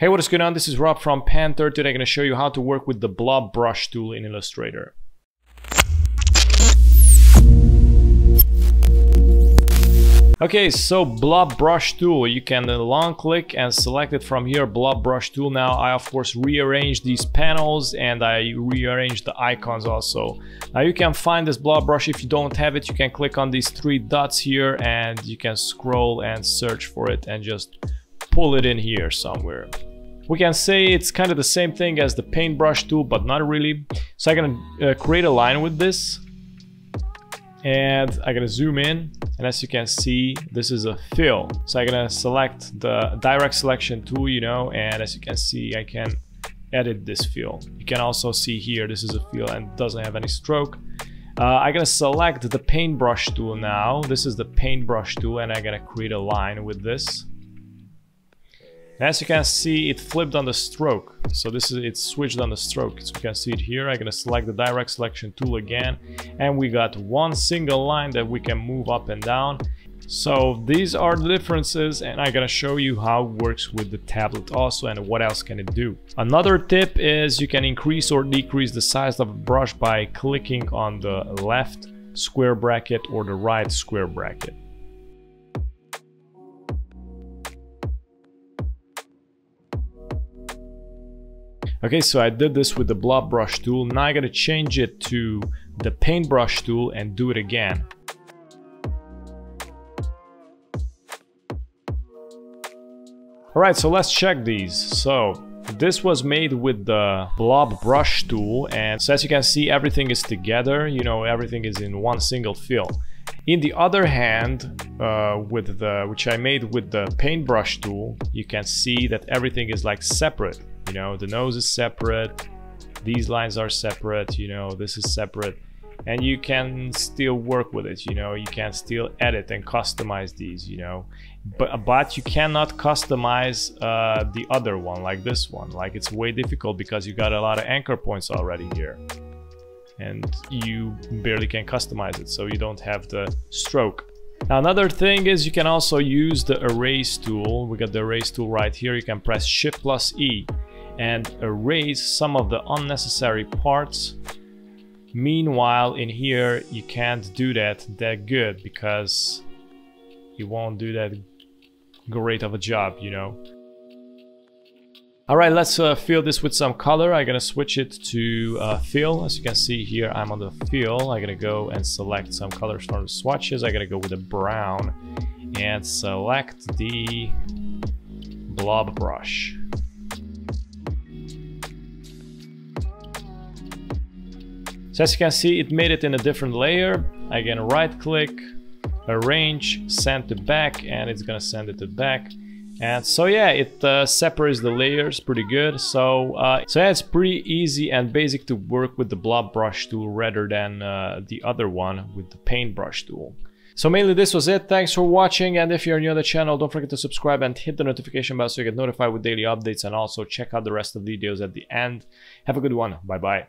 Hey, what is going on? This is Rob from Panther. Today I'm going to show you how to work with the Blob Brush Tool in Illustrator. Okay, so Blob Brush Tool, you can long click and select it from here, Blob Brush Tool. Now I of course rearranged these panels and I rearranged the icons also. Now you can find this Blob Brush. If you don't have it, you can click on these three dots here and you can scroll and search for it and just pull it in here somewhere. We can say it's kind of the same thing as the paintbrush tool, but not really. So I'm gonna create a line with this and I'm gonna zoom in, and as you can see, this is a fill. So I'm gonna select the direct selection tool, you know, and as you can see, I can edit this fill. You can also see here, this is a fill and doesn't have any stroke. I'm gonna select the paintbrush tool now. This is the paintbrush tool, and I'm gonna create a line with this. As you can see, it flipped on the stroke. So this is, it switched on the stroke. So you can see it here. I'm gonna select the direct selection tool again. And we got one single line that we can move up and down. So these are the differences, and I'm gonna show you how it works with the tablet also and what else can it do. Another tip is you can increase or decrease the size of a brush by clicking on the left square bracket or the right square bracket. Okay, so I did this with the Blob Brush tool. Now I gotta change it to the Paintbrush tool and do it again. All right, so let's check these. So this was made with the Blob Brush tool, and so as you can see, everything is together. You know, everything is in one single fill. In the other hand, which I made with the Paintbrush tool, you can see that everything is like separate. You know, the nose is separate, these lines are separate, you know, this is separate, and you can still work with it. You know, you can still edit and customize these, you know, but you cannot customize the other one, like this one. Like, it's way difficult because you got a lot of anchor points already here and you barely can customize it, so you don't have the stroke. Now, another thing is you can also use the erase tool. We got the erase tool right here. You can press Shift plus E and erase some of the unnecessary parts. Meanwhile, in here, you can't do that good because you won't do that great of a job, you know. All right, let's fill this with some color. I'm gonna switch it to fill. As you can see here, I'm on the fill. I'm gonna go and select some colors from the swatches. I'm gonna go with a brown and select the blob brush. So as you can see, it made it in a different layer. I can right click, arrange, send to back, and it's gonna send it to back. And so yeah, it separates the layers pretty good. So yeah, it's pretty easy and basic to work with the Blob Brush tool rather than the other one with the Paintbrush tool. So mainly this was it. Thanks for watching, and if you're new on the channel, don't forget to subscribe and hit the notification bell so you get notified with daily updates, and also check out the rest of the videos at the end. Have a good one. Bye bye.